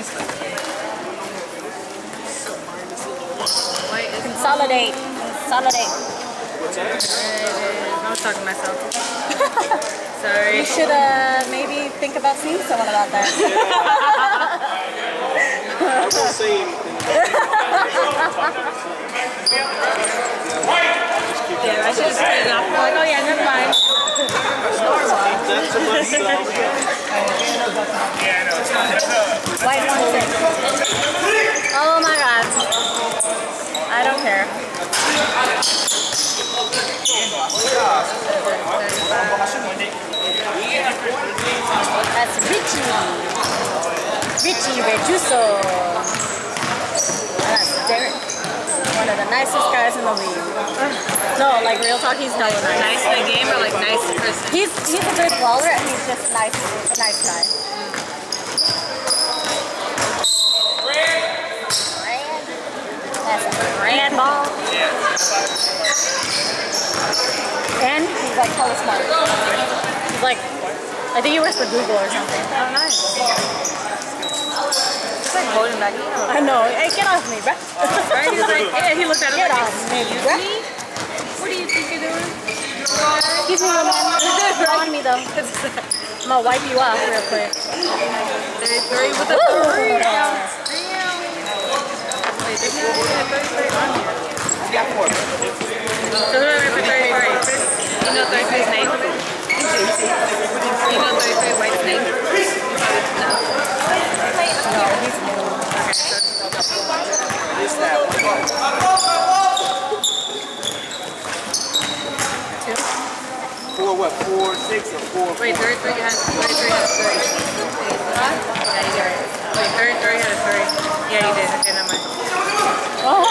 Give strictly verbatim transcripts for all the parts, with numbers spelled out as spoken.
Consolidate. Consolidate. Uh, I'm talking to myself. Sorry. You should uh, maybe think about seeing someone about that. I won't say anything about it. I should have said it off. Like, oh yeah, never mind. White one six. Oh my god. I don't care. That's Richie. Richie Bejuso. That's Derek. One of the nicest guys in the league. No, like real talk, he's nice. Nice in the game or like nice person? He's he's a good baller and he's just nice, a nice guy. Grand. That's a grand ball. And he's like color smart. He's like, I think he works for Google or something. Oh, nice. It's like holding back. I know. Hey, get off me, bruh. Right? He's like, yeah, he looked at it like, excuse me? What do you think you're doing? Excuse me, woman. You're on me, though. I'm gonna wipe you off real quick. There's three with a three. Damn. Wait, there's not even a thirty-three on here. You got four. There's not even a thirty-three. You know thirty-three's name? You know thirty-three White's name? No. No, he's new. What is that? Four what? Four, six, or four? Wait, third three has third three has three. Huh? Yeah, you did. Wait, third three has three. Yeah, you did. Okay, never mind. Oh.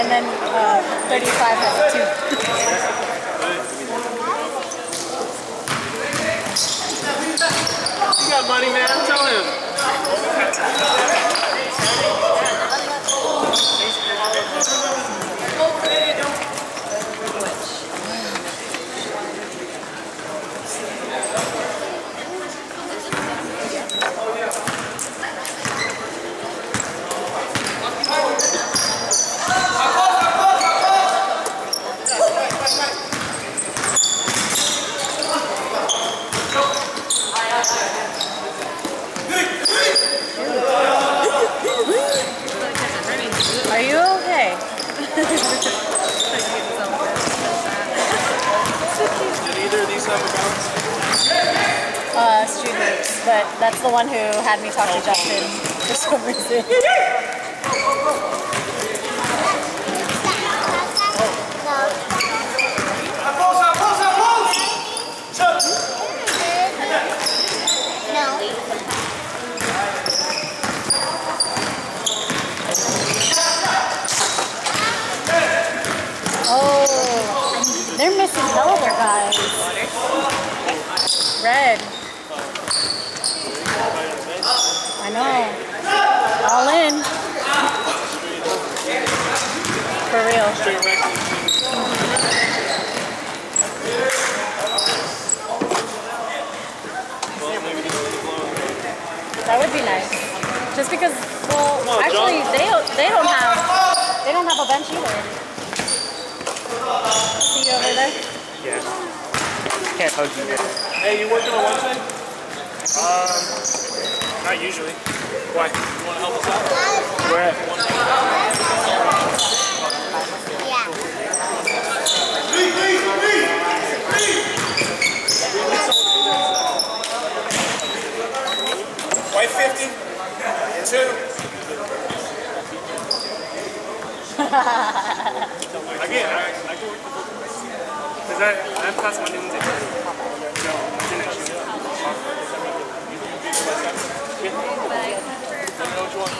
And then uh, thirty-five has two. You got money, man. Tell him. Are you okay? Did either of these have a bounce? Uh, Street Leaps, but that's the one who had me talk to Justin for some reason. They're missing all their guys. Red. I know. All in. For real. That would be nice. Just because, well, actually, they don't. They don't have. They don't have a bench either. See you over there? Yeah. Can't hug you yet. Hey, you working on Wednesday? Um, not usually. Why? You want to help us out? Where? Yeah. White fifty. Two. Again, I, I can work the book. Because I, I have class Monday and Tuesday. No, I didn't actually. Yeah. I know what you want.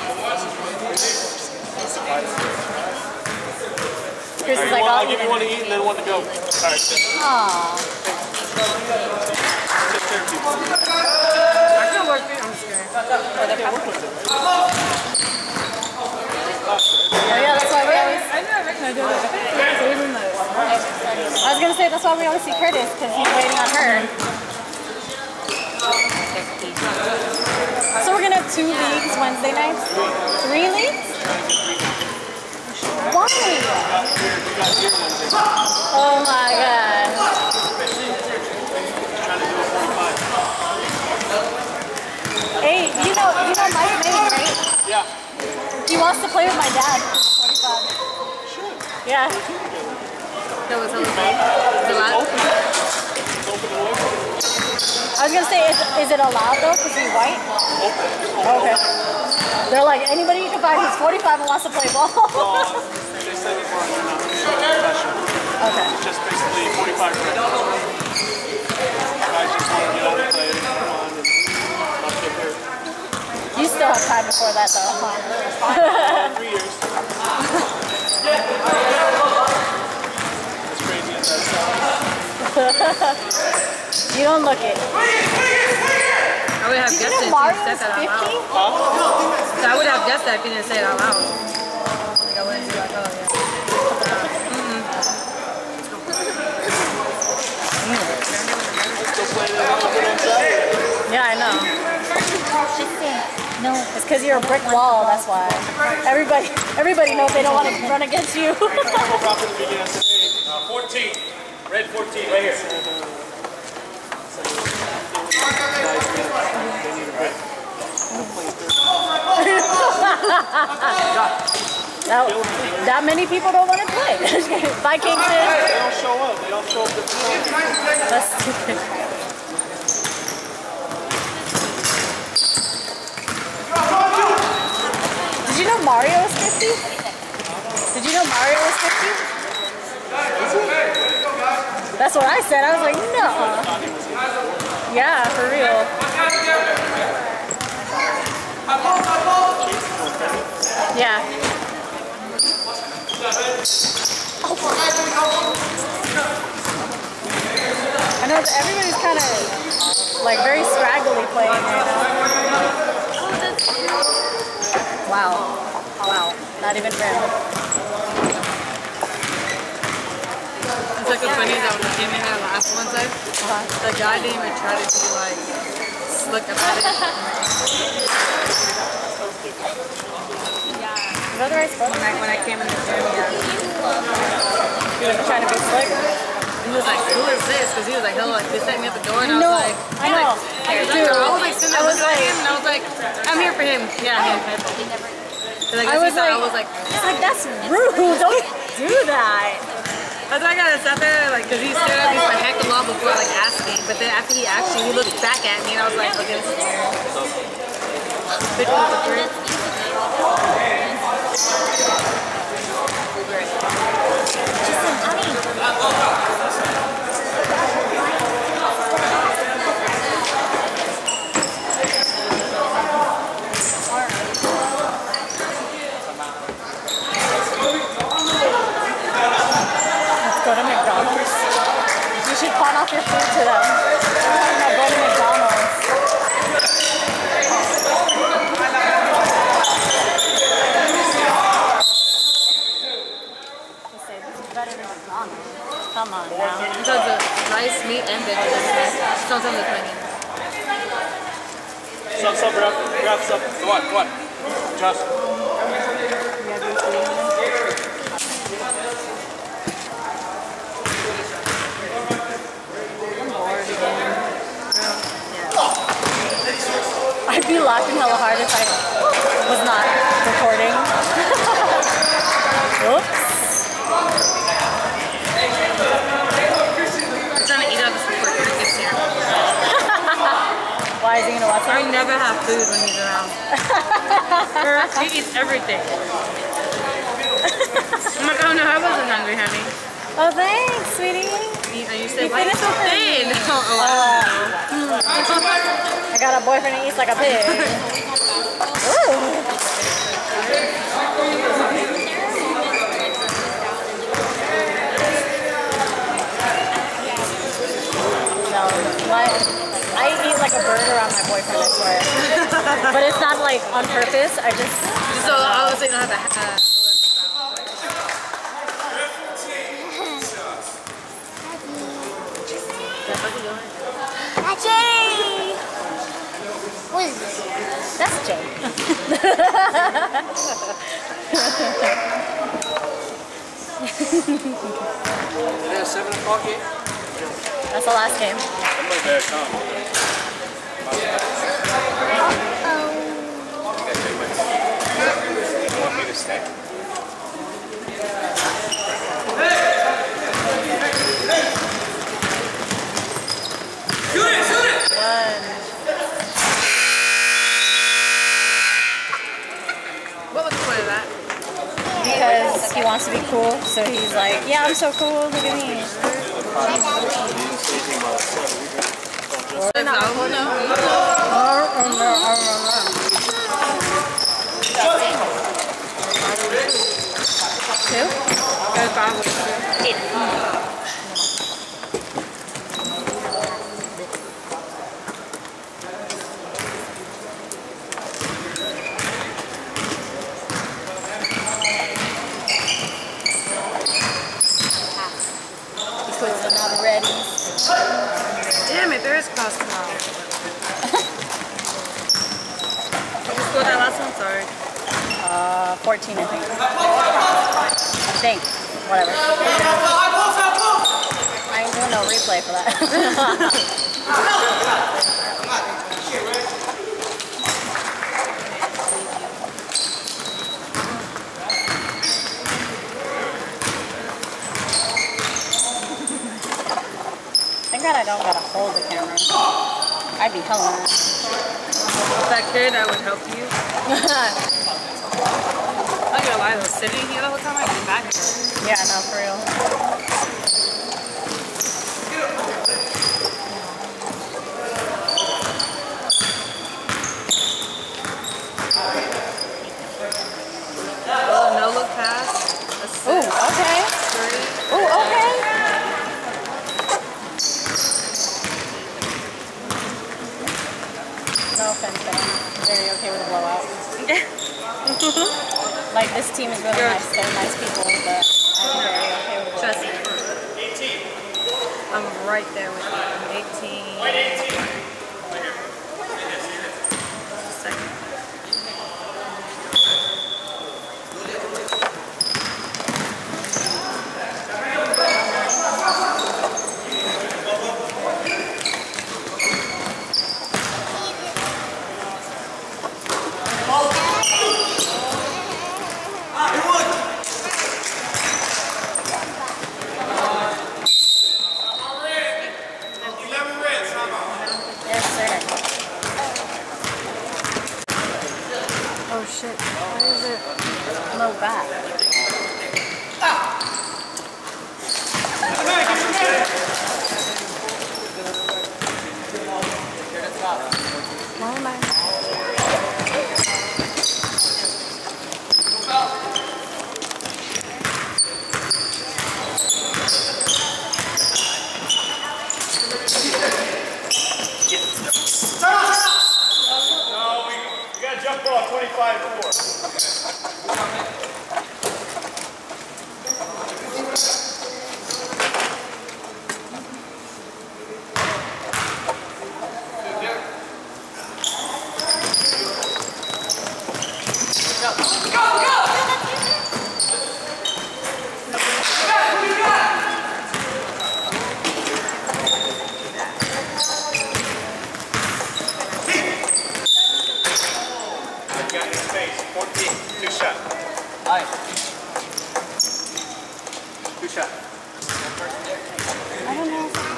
Chris is like, I'll give you one to eat and then one to go. Alright, aww. Take care of people. I can work it. I'm scared. I can work with it. Oh yeah, that's why we always... I know I recognize it. I was going to say, that's why we always see Curtis, because he's waiting on her. two leagues Wednesday nights? Three leagues? Why? Oh my god. Hey, you know, you know Mike Manning, right? Yeah. He wants to play with my dad. twenty-five. Sure. Yeah. No, it's on the phone. Is it allowed? I was gonna say, is, is it allowed though? Because he's white? Okay. They're like, anybody you can find who's forty-five and wants to play ball? They said he's running out. Okay. It's just basically forty-five minutes. Guys just want to get out and play. Come on, and not get here. You still have time before that though, huh? Three years. It's crazy in that. You don't look it. I would have guessed it if you said that out loud. Huh? So I would have guessed that if you didn't say it out loud. Like I wouldn't be like, oh yeah. Mm-hmm. Mm. Yeah, I know. No, it's because you're a brick wall, that's why. Everybody everybody knows they don't want to run against you. fourteen. Red fourteen, right here. that, that many people don't want to play. Vikings in. They don't show up. They don't show up to play. That's stupid. Did you know Mario was fifty? Did you know Mario was fifty? That's what I said. I was like, no. Yeah, for real. Yeah. I know that everybody's kind of like very scraggly playing right now. Wow. Wow. Not even round. It's like so funny that when the game in that last one side, the guy didn't even try to do like slick about it. When I, when I came in the gym, yeah. He was trying to be slick. He was like, who is this? Because he was like, hello, like, they set me at the door, and I was no, like, I know. Like, I, like, I was like, sitting there looking at him, and I was like, I'm here for him. Yeah, him. Like, I, was like, I was like, it's like, that's rude. Don't do that. That's why I got to stop there, like, because he stared at me for a heck of a lot before, like, asking. But then after he actually, he looked back at me, and I was like, okay, this is weird. Just an honey. Let's go to McDonald's. You should pawn off your food to them. I'm not going to McDonald's. Come on now. It does the rice, meat, and vegetables. Sounds like Italian. Stop, stop, wrap, wrap, stop. Come on, come on. Just. I'd be laughing hella hard if I was not recording. Oops. Why is he gonna watch it? I never have food when he's around. He eats everything. I'm like, oh no, I wasn't hungry, honey. Oh, thanks, sweetie. You, you said, you why are you so thin? Oh, oh, wow. uh, I got a boyfriend who eats like a pig. Ooh. I eat like a bird around my boyfriend, I swear. But it's not like on purpose, I just... So I was saying I have a hat. That's Jay! What is this? That's Jay. Is it seven o'clock game? That's the last game. Somebody better come. Uh-oh. I think I did win. You want me to stay? Because he wants to be cool, so he's like, yeah, I'm so cool, look at me. Damn it, there is cross come out. Just go that last one, sorry. Uh, fourteen, I think. I think. Whatever. I ain't doing no replay for that. Thank God I don't gotta hold the camera. I'd be hella nice. If I could, I would help you. I'm not gonna lie, I was sitting here the whole time, I'd be back here. Yeah, no, for real. Oh, no look pass. Ooh, okay. Ooh, okay. Very okay with a blowout. Like, this team is really You're nice. They're nice people, but I'm very okay with a blowout. eighteen. I'm right there with you. I'm eighteen. Wait, eighteen. Right here. Second.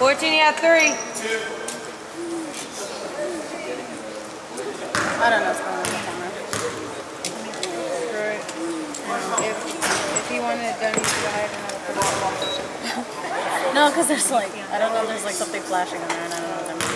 fourteen, you have three. Two. I don't know what's going on with the camera. Right. Um, if, if he wanted it done, he should have had another person. No, because there's like, I don't know if there's like something flashing on there and I don't know what I'm